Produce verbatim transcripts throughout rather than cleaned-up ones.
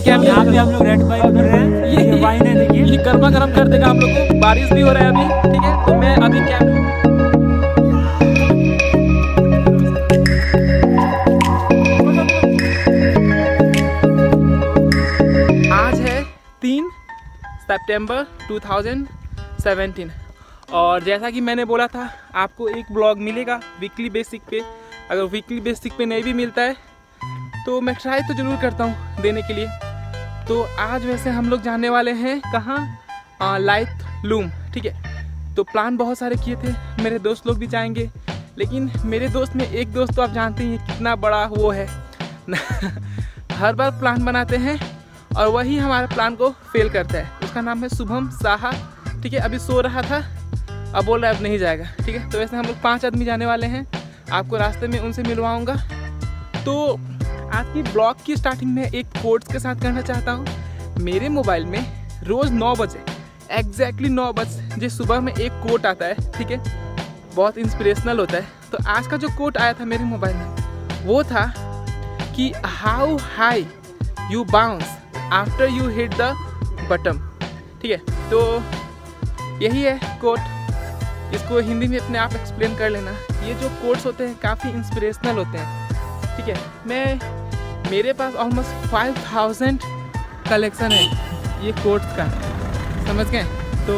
ये गर्मा गर्म कर देगा आप लोग को। बारिश भी हो रहा है अभी, ठीक है। तो मैं अभी कैम आज है तीन सितंबर दो हज़ार सत्रह और जैसा कि मैंने बोला था आपको एक ब्लॉग मिलेगा वीकली बेसिक पे। अगर वीकली बेसिक पे नहीं भी मिलता है तो मैं ट्राई तो ज़रूर करता हूँ देने के लिए। तो आज वैसे हम लोग जाने वाले हैं कहाँ, लाइतलूम, ठीक है। तो प्लान बहुत सारे किए थे, मेरे दोस्त लोग भी जाएंगे, लेकिन मेरे दोस्त में एक दोस्त तो आप जानते हैं कितना बड़ा वो है हर बार प्लान बनाते हैं और वही हमारे प्लान को फेल करता है। उसका नाम है शुभम साहा, ठीक है। अभी सो रहा था, अब बोल रहा है अब नहीं जाएगा, ठीक है। तो वैसे हम लोग पाँच आदमी जाने वाले हैं, आपको रास्ते में उनसे मिलवाऊँगा। तो आज की ब्लॉग की स्टार्टिंग में एक कोट्स के साथ करना चाहता हूँ। मेरे मोबाइल में रोज़ नौ बजे एग्जैक्टली नौ बजे सुबह में एक कोट आता है, ठीक है। बहुत इंस्पिरेशनल होता है। तो आज का जो कोट आया था मेरे मोबाइल में वो था कि how high you bounce after you hit the bottom, ठीक है। तो यही है कोट, इसको हिंदी में अपने आप एक्सप्लेन कर लेना। ये जो कोट्स होते हैं काफ़ी इंस्पिरेशनल होते हैं, ठीक है। मैं मेरे पास ऑलमोस्ट फाइव थाउजेंड कलेक्शन है ये कोट्स का, समझ गए। तो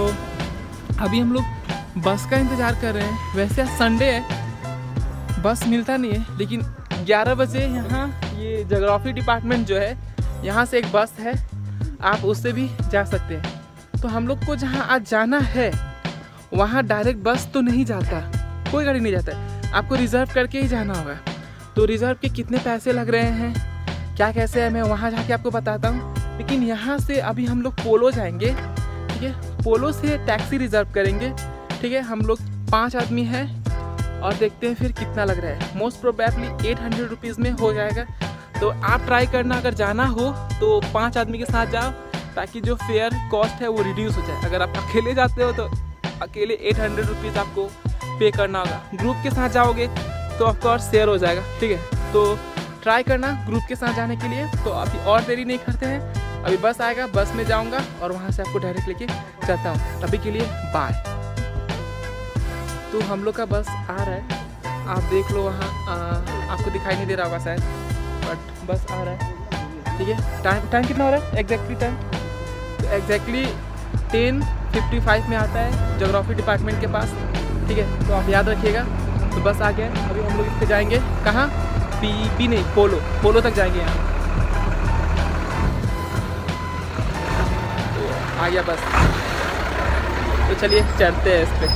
अभी हम लोग बस का इंतज़ार कर रहे हैं। वैसे आज संडे है, बस मिलता नहीं है, लेकिन ग्यारह बजे यहाँ ये जोग्राफी डिपार्टमेंट जो है यहाँ से एक बस है, आप उससे भी जा सकते हैं। तो हम लोग को जहाँ आज जाना है वहाँ डायरेक्ट बस तो नहीं जाता, कोई गाड़ी नहीं जाता है, आपको रिज़र्व करके ही जाना होगा। तो रिज़र्व के कितने पैसे लग रहे हैं, क्या कैसे है, मैं वहाँ जाके आपको बताता हूँ। लेकिन यहाँ से अभी हम लोग पोलो जाएंगे, ठीक है। पोलो से टैक्सी रिज़र्व करेंगे, ठीक है। हम लोग पाँच आदमी हैं और देखते हैं फिर कितना लग रहा है। Most probably eight hundred rupees में हो जाएगा। तो आप ट्राई करना, अगर जाना हो तो पाँच आदमी के साथ जाओ ताकि जो फेयर कॉस्ट है वो रिड्यूस हो जाए। अगर आप अकेले जाते हो तो अकेले एट हंड्रेड रुपीज़ आपको पे करना होगा। ग्रुप के साथ जाओगे तो ऑफकोर्स शेयर हो जाएगा, ठीक है। तो ट्राई करना ग्रुप के साथ जाने के लिए। तो अभी और देरी नहीं करते हैं, अभी बस आएगा, बस में जाऊंगा और वहां से आपको डायरेक्ट लेके चलता हूँ। अभी के लिए बाय। तो हम लोग का बस आ रहा है, आप देख लो वहाँ, आपको दिखाई नहीं दे रहा होगा शायद, बट बस आ रहा है, ठीक है। टाइम टाइम कितना हो रहा है एग्जैक्टली टाइम, तो एग्जैक्टली टेन फिफ्टी फाइव में आता है जोग्राफी डिपार्टमेंट के पास, ठीक है। तो आप याद रखिएगा। तो बस आ गया, अभी हम लोग इससे जाएंगे कहाँ, पी पी नहीं पोलो पोलो तक जाएंगे। यहाँ तो आ गया बस, तो चलिए चढ़ते हैं इस पर।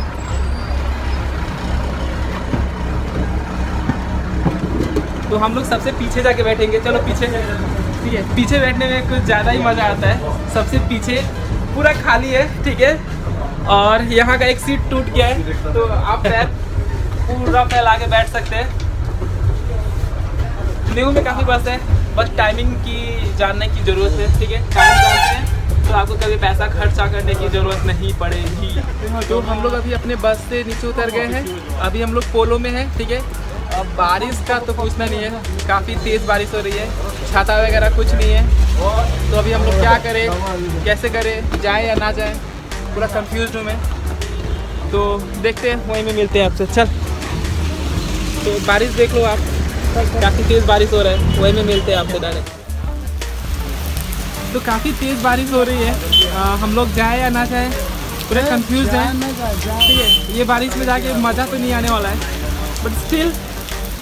तो हम लोग सबसे पीछे जाके बैठेंगे, चलो पीछे, ठीक है। पीछे बैठने में कुछ ज़्यादा ही मज़ा आता है। सबसे पीछे पूरा खाली है, ठीक है। और यहाँ का एक सीट टूट गया है, तो आप पैर पूरा फैला के बैठ सकते हैं। न्यू में काफ़ी बस है, बस टाइमिंग की जानने की ज़रूरत है, ठीक है। टाइम जानते हैं तो आपको कभी पैसा खर्चा करने की ज़रूरत नहीं पड़ेगी। तो हम लोग अभी अपने बस से नीचे उतर गए हैं, अभी हम लोग पोलो में हैं, ठीक है। अब बारिश का तो पूछना नहीं है, काफ़ी तेज़ बारिश हो रही है, छाता वगैरह कुछ नहीं है। तो अभी हम लोग क्या करें, कैसे करें, जाएँ या ना जाएँ, पूरा कन्फ्यूज हूँ मैं। तो देखते हैं, वहीं में मिलते हैं आपसे। चल, तो बारिश देख लो आप, काफ़ी तेज़ बारिश हो रहा है, वहीं में मिलते हैं आपको डायरेक्ट। तो काफ़ी तेज़ बारिश हो रही है, आ, हम लोग जाए या ना जाए पूरा कंफ्यूज हैं, ठीक है। ये बारिश में जाके मज़ा तो नहीं आने वाला है, बट स्टिल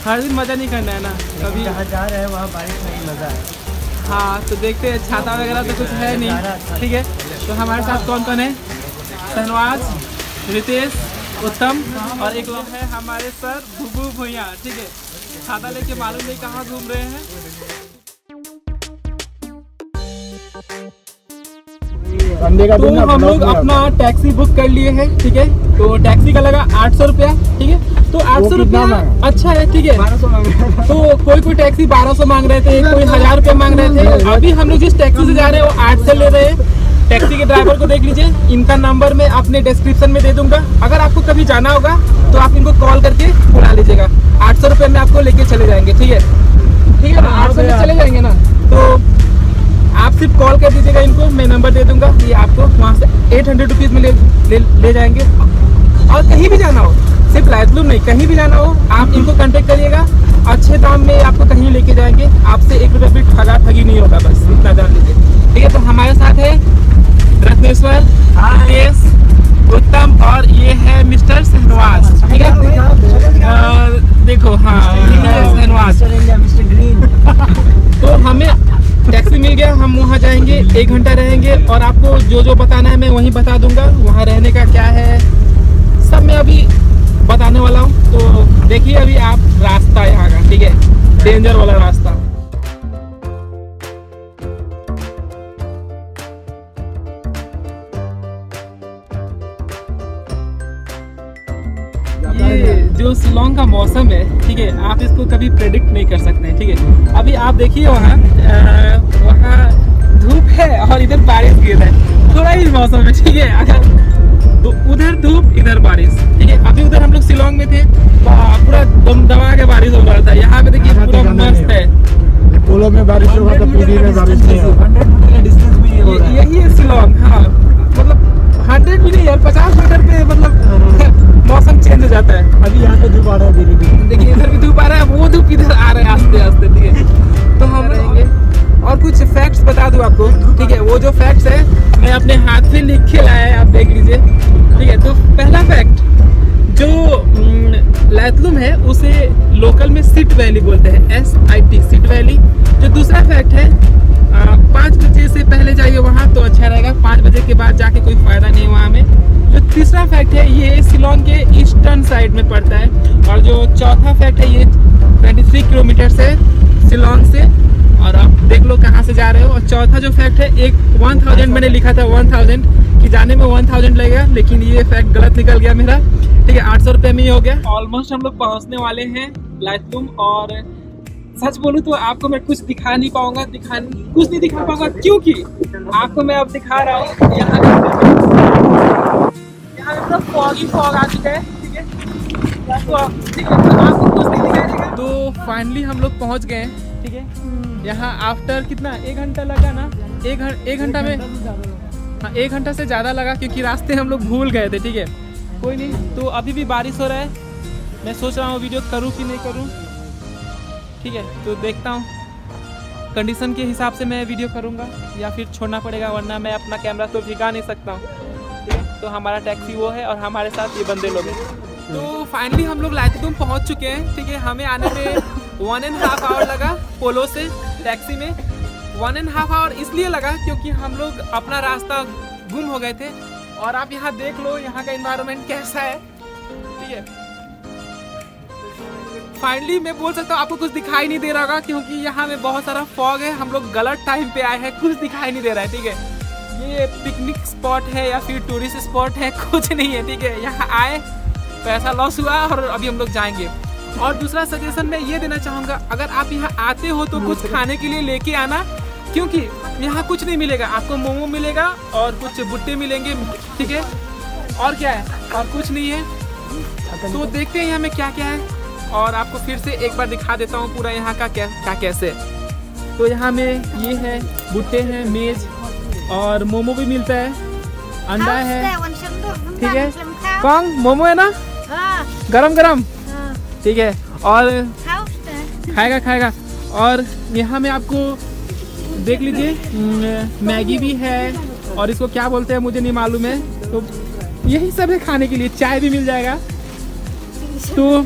हर दिन मज़ा नहीं करना है ना, कभी जहाँ जा रहे हैं वहाँ बारिश में ही मज़ा है। हाँ, तो देखते हैं, छाता वगैरह तो कुछ है नहीं, ठीक है। तो हमारे साथ कौन कौन है, सनवाज, रितेश, उत्तम और एक लोग है हमारे सर भुबू भुइया, ठीक है। छाता लेके मालूम नहीं कहाँ घूम रहे हैं। तो हम लोग अपना टैक्सी बुक कर लिए हैं, ठीक है। तो टैक्सी का लगा आठ सौ रुपया, ठीक है। तो आठ सौ रुपया अच्छा है, ठीक है। बारह सौ मांग रहे थे, तो कोई कोई टैक्सी बारह सौ मांग रहे थे, कोई हजार रुपया मांग रहे थे। अभी हम लोग जिस टैक्सी से जा रहे हैं वो आठ सौ ले रहे हैं। टैक्सी के ड्राइवर को देख लीजिए, इनका नंबर मैं अपने डिस्क्रिप्शन में दे दूंगा। अगर आपको कभी जाना होगा तो आप इनको कॉल करके बुला लीजिएगा। आठ सौ रुपये में आपको लेके चले जाएंगे, ठीक है, ठीक है ना। आठ सौ में चले जाएंगे ना। तो आप सिर्फ कॉल कर दीजिएगा इनको, मैं नंबर दे दूंगा, ये आपको वहाँ से एट हंड्रेड रुपीज़ में ले, ले ले जाएंगे। और कहीं भी जाना हो, सिर्फ लाइतलूम नहीं, कहीं भी जाना हो आप इनको कांटेक्ट करिएगा, अच्छे दाम में आपको कहीं लेके जाएंगे, आपसे एक रुपये भी ठगा ठगी नहीं होगा, बस इतना जान लीजिए। ठीक है, तो हमारे साथ है रत्नेश्वर, रितेश, उत्तम और ये है मिस्टर सेनुआज। ठीक है, देखो हाँ सेनुआज मिस्टर ग्रीन। तो हमें टैक्सी मिल गया, हम वहाँ जाएंगे, एक घंटा रहेंगे और आपको जो जो बताना है मैं वहीं बता दूंगा, वहाँ रहने का क्या है सब मैं अभी बताने वाला हूँ। तो देखिए अभी आप रास्ता यहाँ का, ठीक है, डेंजर वाला रास्ता। जो शिलोंग का मौसम है, ठीक है, आप इसको कभी प्रेडिक्ट नहीं कर सकते हैं। ठीक है, अभी आप देखिए वहाँ वहाँ धूप है और इधर बारिश गिर रहा है, थोड़ा ही मौसम है। ठीक है, अगर उधर धूप इधर बारिश। ठीक है, अभी उधर हम लोग शिलोंग में थे, पूरा दम दबा के बारिश हो रहा था, यहाँ पे देखिए पूरा मस्त है, पुलों में बारिश हो रहा था, पूरी में बारिश नहीं हो रहा है। यही है शिलोंग, हाँ मतलब हंड्रेड भी नहीं यार, पचास मीटर पे मतलब मौसम चेंज हो जाता है। अभी यहाँ पे धूप आ रहा है, धीरे धीरे देखिए इधर भी धूप आ रहा है, वो धूप इधर आ रहा है आस्ते आस्ते। ठीक है, तो हम रहेंगे और कुछ फैक्ट्स बता दूँ आपको। ठीक है, वो जो फैक्ट्स है मैं अपने हाथ से लिख के लाया है, आप देख लीजिए। ठीक है, तो पहला फैक्ट जो लैतलूम है उसे लोकल में सिट वैली बोलते हैं, S I T SIT valley. जो दूसरा फैक्ट है, पाँच बजे से पहले जाइए वहाँ तो अच्छा रहेगा, पाँच बजे के बाद जाके कोई फ़ायदा नहीं वहाँ में। जो तीसरा फैक्ट है ये शिलोंग के ईस्टर्न साइड में पड़ता है। और जो चौथा फैक्ट है ये तेईस किलोमीटर से शिलोंग से, और आप देख लो कहाँ से जा रहे हो। और चौथा जो फैक्ट है एक एक हज़ार मैंने लिखा था एक हज़ार कि जाने में एक हज़ार लगेगा, लेकिन ये फैक्ट गलत निकल गया मेरा। ठीक है, आठ सौ रुपये में ही हो गया। ऑलमोस्ट हम लोग पहुँचने वाले हैं लैतलूम, और सच बोलूँ तो आपको मैं कुछ दिखा नहीं पाऊँगा, दिखा कुछ नहीं दिखा पाऊँगा क्योंकि आपको मैं अब दिखा रहा हूँ यहाँ फॉगी फॉग आ चुका है। ठीक है, तो फाइनली हम लोग पहुंच गए। ठीक है, यहाँ आफ्टर कितना एक घंटा लगा ना, एक घंटा एक घंटा में हाँ एक घंटा से ज़्यादा लगा क्योंकि रास्ते हम लोग भूल गए थे। ठीक है, कोई नहीं, तो अभी भी बारिश हो रहा है, मैं सोच रहा हूँ वीडियो करूँ कि नहीं करूँ। ठीक है, तो देखता हूँ कंडीशन के हिसाब से मैं वीडियो करूँगा या फिर छोड़ना पड़ेगा, वरना मैं अपना कैमरा तो भिगा नहीं सकता हूँ। तो हमारा टैक्सी वो है और हमारे साथ ये बंदे लोग हैं। तो फाइनली हम लोग लैतलूम पहुंच चुके हैं। ठीक है, हमें आने में वन एंड हाफ आवर लगा पोलो से टैक्सी में। वन एंड हाफ आवर इसलिए लगा क्योंकि हम लोग अपना रास्ता गुम हो गए थे। और आप यहाँ देख लो यहाँ का इन्वायरमेंट कैसा है। ठीक है, फाइनली मैं बोल सकता हूँ आपको कुछ दिखाई नहीं दे रहा होगा क्योंकि यहाँ में बहुत सारा फॉग है, हम लोग गलत टाइम पे आए हैं, कुछ दिखाई नहीं दे रहा है। ठीक है, ये पिकनिक स्पॉट है या फिर टूरिस्ट स्पॉट है, कुछ नहीं है। ठीक है, यहाँ आए पैसा लॉस हुआ और अभी हम लोग जाएंगे। और दूसरा सजेशन मैं ये देना चाहूँगा, अगर आप यहाँ आते हो तो कुछ खाने के लिए लेके आना क्योंकि यहाँ कुछ नहीं मिलेगा, आपको मोमो मिलेगा और कुछ भुट्टे मिलेंगे। ठीक है, और क्या है, और कुछ नहीं है। तो देखते हैं यहाँ में क्या क्या है और आपको फिर से एक बार दिखा देता हूँ पूरा यहाँ का क्या क्या कैसे। तो यहाँ में ये है, भुट्टे हैं, मेज और मोमो भी मिलता है, अंडा है। ठीक है, कौन मोमो है ना, गरम गरम। ठीक है, और खाएगा खाएगा। और यहाँ में आपको देख लीजिए मैगी भी है और इसको क्या बोलते हैं मुझे नहीं मालूम है। तो यही सब है खाने के लिए, चाय भी मिल जाएगा। तो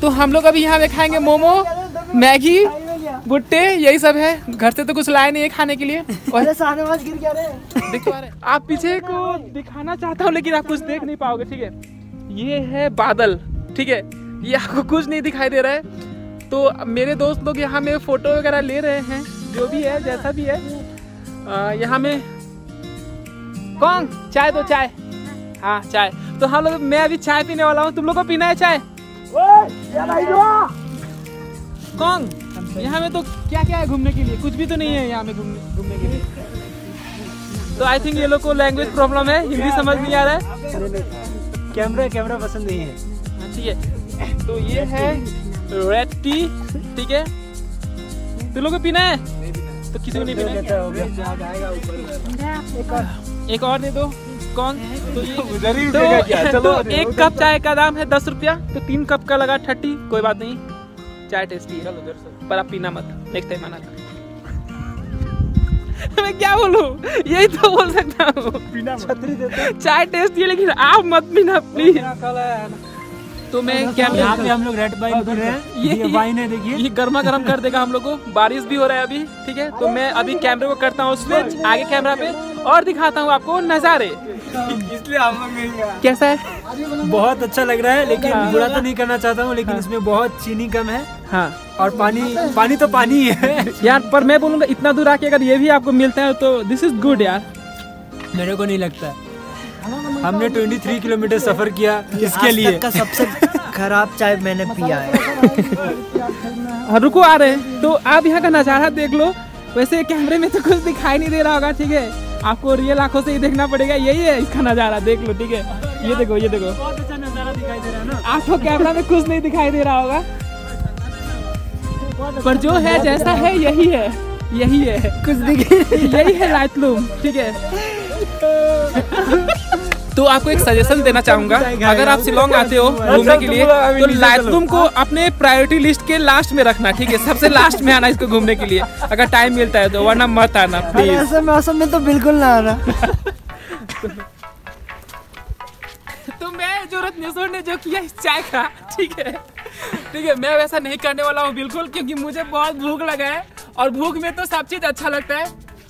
तो हम लोग अभी यहाँ में खाएंगे मोमो, मैगी, भुट्टे, यही सब है। घर से तो कुछ लाए नहीं है खाने के लिए। और गिर क्या रहे? आप पीछे को दिखाना चाहता हूँ लेकिन आप कुछ देख नहीं पाओगे। ठीक है, ये है बादल। ठीक है, ये आपको कुछ नहीं दिखाई दे रहा है। तो मेरे दोस्त लोग यहाँ में फोटो वगैरह ले रहे हैं, जो भी है जैसा भी है। यहाँ में कौन चाय दो, चाय, हाँ चाय। तो हम लोग, मैं अभी चाय पीने वाला हूँ, तुम लोग को पीना है चाय? कौन यहाँ में तो क्या क्या है घूमने के लिए, कुछ भी तो नहीं है यहाँ में घूमने घूमने के लिए। तो आई थिंक ये लोग को लैंग्वेज प्रॉब्लम है, हिंदी समझ नहीं आ रहा है। कैमरा कैमरा पसंद नहीं है। ठीक है, तो ये है रेड टी। ठीक है, तुम लोग को पीना है? तो किसी को नहीं पीना। एक और दे दो। कौन? तो ये तो एक कप चाय का दाम है दस रुपया, तो तीन कप का लगा थर्टी। कोई बात नहीं, चाय टेस्टी है पर आप पीना मत, नेक्स्ट टाइम आना। मैं क्या बोलूं, यही तो बोल सकता हूँ, चाय टेस्ट है लेकिन आप मत पीना प्लीज। तो मैं क्या पे हम लोग रेड वाइन कर रहे हैं, ये वाइन है देखिए, ये गर्मा गर्म कर देगा हम लोग को। बारिश भी हो रहा है अभी, ठीक है। तो मैं अभी कैमरे को करता हूँ स्विच आगे कैमरा पे और दिखाता हूँ आपको नज़ारे। इसलिए आप कैसा है? बहुत अच्छा लग रहा है, लेकिन बुरा तो नहीं करना चाहता हूँ, लेकिन इसमें बहुत चीनी कम है। हाँ, और पानी पानी तो पानी है यार। पर मैं बोलूँगा इतना दूर आके अगर ये भी आपको मिलता है तो दिस इज गुड यार। मेरे को नहीं लगता, हमने तेईस किलोमीटर सफर किया इसके लिए। आज तक का सबसे खराब चाय मैंने पिया है। रुको, आ रहे हैं। तो आप यहाँ का नज़ारा देख लो। वैसे कैमरे में तो कुछ दिखाई नहीं दे रहा होगा, ठीक है, आपको रियल आंखों से ही देखना पड़ेगा। यही है इसका नज़ारा, देख लो, ठीक है। ये देखो, ये देखो, बहुत अच्छा नज़ारा दिखाई दे रहा है ना आपको। कैमरा में कुछ नहीं दिखाई दे रहा होगा, पर जो है जैसा है यही है, यही है, कुछ दिखे यही है लाइटलूम, ठीक है। तो आपको एक सजेशन देना चाहूँगा, अगर आप शिलोंग आते हो घूमने के लिए तो लाइटलूम को अपने प्रायोरिटी लिस्ट के लास्ट में रखना, ठीक है, सबसे लास्ट में आना इसको घूमने के लिए अगर टाइम मिलता है तो, वरना मत आना प्लीज। ऐसे मौसम में तो बिल्कुल ना आना। तो मैं जो रत्नेश्वर ने जो किया इस चाय का, ठीक है ठीक है, मैं वैसा नहीं करने वाला हूँ बिल्कुल, क्योंकि मुझे बहुत भूख लगा है और भूख में तो सब चीज अच्छा लगता है।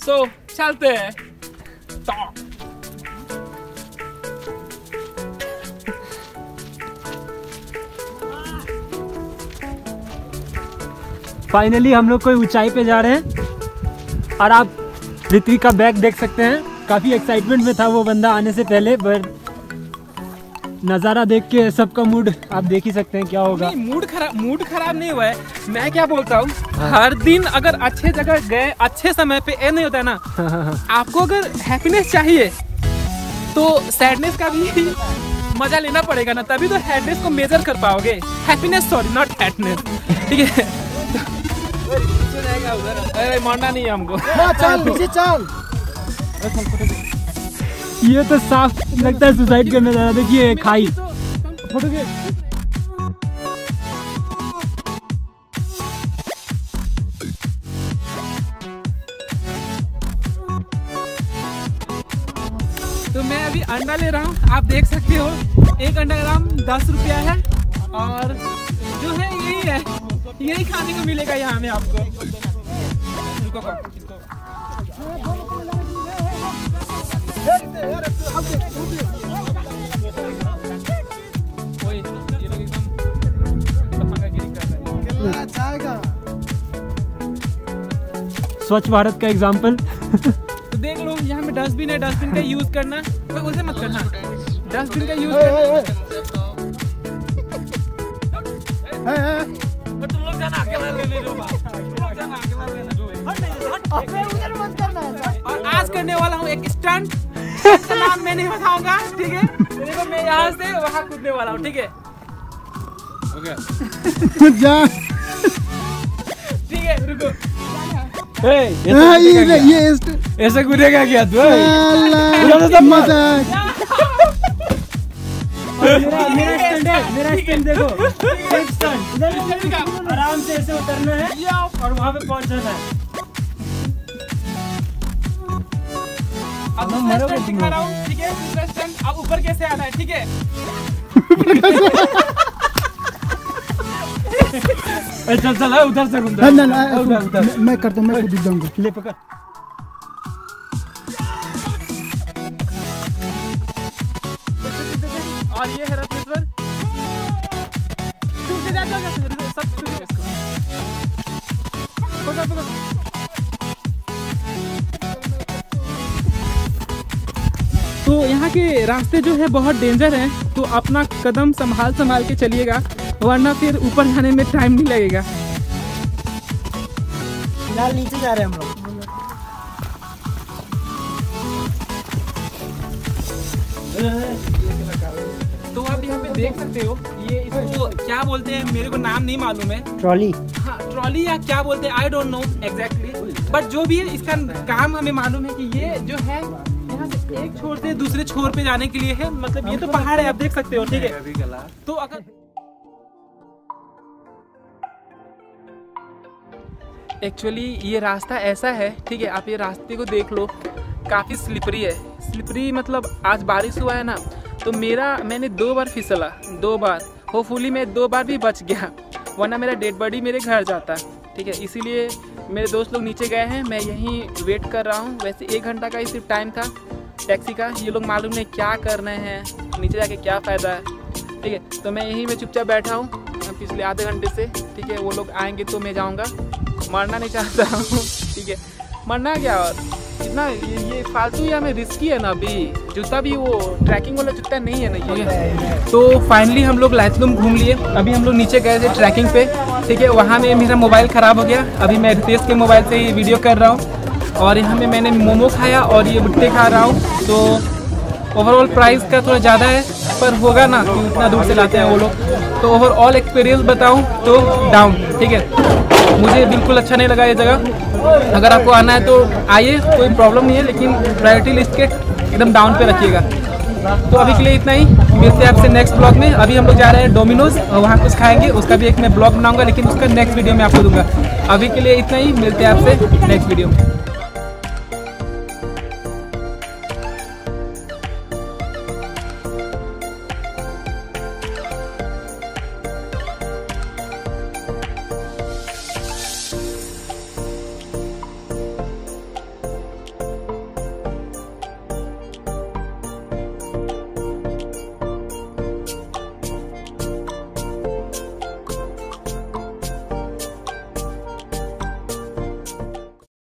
सो चलते है। फाइनली हम लोग कोई ऊंचाई पे जा रहे हैं और आप ऋत्विक का बैग देख सकते हैं। काफ़ी एक्साइटमेंट में था वो बंदा आने से पहले, पर नज़ारा देख के सबका मूड आप देख ही सकते हैं क्या होगा। मूड खराब मूड खराब नहीं हुआ है। मैं क्या बोलता हूँ, हर दिन अगर अच्छे जगह गए अच्छे समय पे ए नहीं होता है ना। हाँ हाँ। आपको अगर हैप्पीनेस चाहिए तो सैडनेस का भी मजा लेना पड़ेगा ना, तभी तो हैप्पीनेस को मेजर कर पाओगे। हैप्पीनेस सॉरी, नॉट हैप्पीनेस, ठीक है। अरे मानना नहीं है हमको। चल पीछे चल। ये तो साफ लगता है सुसाइड करने जा रहा। देखिए खाई फोटो के। तो मैं अभी अंडा ले रहा हूँ, आप देख सकते हो एक अंडा का दाम दस रुपया है और जो है यही है, यही खाने को मिलेगा यहाँ में आपको। स्वच्छ भारत का एग्जाम्पल। तो देख लो यहाँ में डस्टबिन है, डस्टबिन का यूज करना, उसे मत करना, डस्टबिन का यूज करना। और आज करने वाला हूँ एक स्टंट, इसका नाम मैं नहीं बताऊंगा, ठीक है। देखो मैं यहाँ से वहाँ कूदने वाला हूँ, ठीक है ठीक है। रुको, ये ऐसा कूदेगा क्या तू? मेरा मेरा स्टंट है, मेरा स्टंट देखो, एक स्टंट इधर उतरने का, आराम से ऐसे उतरना है और वहाँ पे पहुँचना है। अब दूसरा स्टंट दिखा रहा हूँ, ठीक है, दूसरा स्टंट। अब ऊपर कैसे आना है, ठीक है। चल चल उधर से घूम, उधर मैं करता हूँ, मैं खुद जाऊँगा, ले पकड़। और ये है रत्नेश्वर, सब पकड़ पकड़। तो यहाँ के रास्ते जो है बहुत डेंजर हैं, तो अपना कदम संभाल संभाल के चलिएगा, वरना फिर ऊपर जाने में टाइम नहीं लगेगा। फिलहाल नीचे जा रहे हैं हम लोग। तो आप यहाँ पे देख सकते हो, ये इसको क्या बोलते हैं, मेरे को नाम नहीं मालूम है। ट्रॉली, हाँ ट्रॉली, या क्या बोलते हैं I don't know exactly. But जो भी है इसका काम हमें मालूम है कि ये जो है यहाँ से एक छोर से दूसरे छोर पे जाने के लिए है, मतलब ये तो पहाड़ है, आप देख सकते हो। ठीक है, तो अगर एक्चुअली ये रास्ता ऐसा है, ठीक है, आप ये रास्ते को देख लो, काफ़ी स्लिपरी है। स्लिपरी मतलब आज बारिश हुआ है ना, तो मेरा मैंने दो बार फिसला, दो बार होपफुली मैं दो बार भी बच गया, वरना मेरा डेड बॉडी मेरे घर जाता। ठीक है, इसीलिए मेरे दोस्त लोग नीचे गए हैं, मैं यहीं वेट कर रहा हूँ। वैसे एक घंटा का ही सिर्फ टाइम था टैक्सी का, ये लोग मालूम नहीं क्या कर रहे हैं, नीचे जाके क्या फ़ायदा है। ठीक है, तो मैं यहीं में चुपचाप बैठा हूँ पिछले आधे घंटे से। ठीक है, वो लोग आएंगे तो मैं जाऊँगा, मरना नहीं चाहता हूँ। ठीक है, मरना क्या, और इतना ये, ये फालतू या में रिस्की है ना। अभी जूता भी वो ट्रैकिंग वाला जूता नहीं है ना ये। तो फाइनली हम लोग लैतलुम घूम लिए। अभी हम लोग नीचे गए थे ट्रैकिंग पे, ठीक है, वहाँ में मेरा मोबाइल ख़राब हो गया। अभी मैं रितेश के मोबाइल से ही वीडियो कर रहा हूँ, और यहाँ में मैंने मोमो खाया और ये भुट्टे खा रहा हूँ। तो ओवरऑल प्राइस का थोड़ा ज़्यादा है, पर होगा ना कि इतना दूर से लाते हैं वो लोग। तो ओवरऑल एक्सपीरियंस बताऊँ तो डाउन। ठीक है, मुझे बिल्कुल अच्छा नहीं लगा ये जगह। अगर आपको आना है तो आइए, कोई प्रॉब्लम नहीं है, लेकिन प्रायोरिटी लिस्ट के एकदम डाउन पे रखिएगा। तो अभी के लिए इतना ही, मिलते हैं आपसे नेक्स्ट ब्लॉग में। अभी हम लोग जा रहे हैं डोमिनोज, वहाँ कुछ खाएँगे, उसका भी एक मैं ब्लॉग बनाऊँगा, लेकिन उसका नेक्स्ट वीडियो में आपको दूँगा। अभी के लिए इतना ही, मिलते हैं आपसे नेक्स्ट वीडियो में।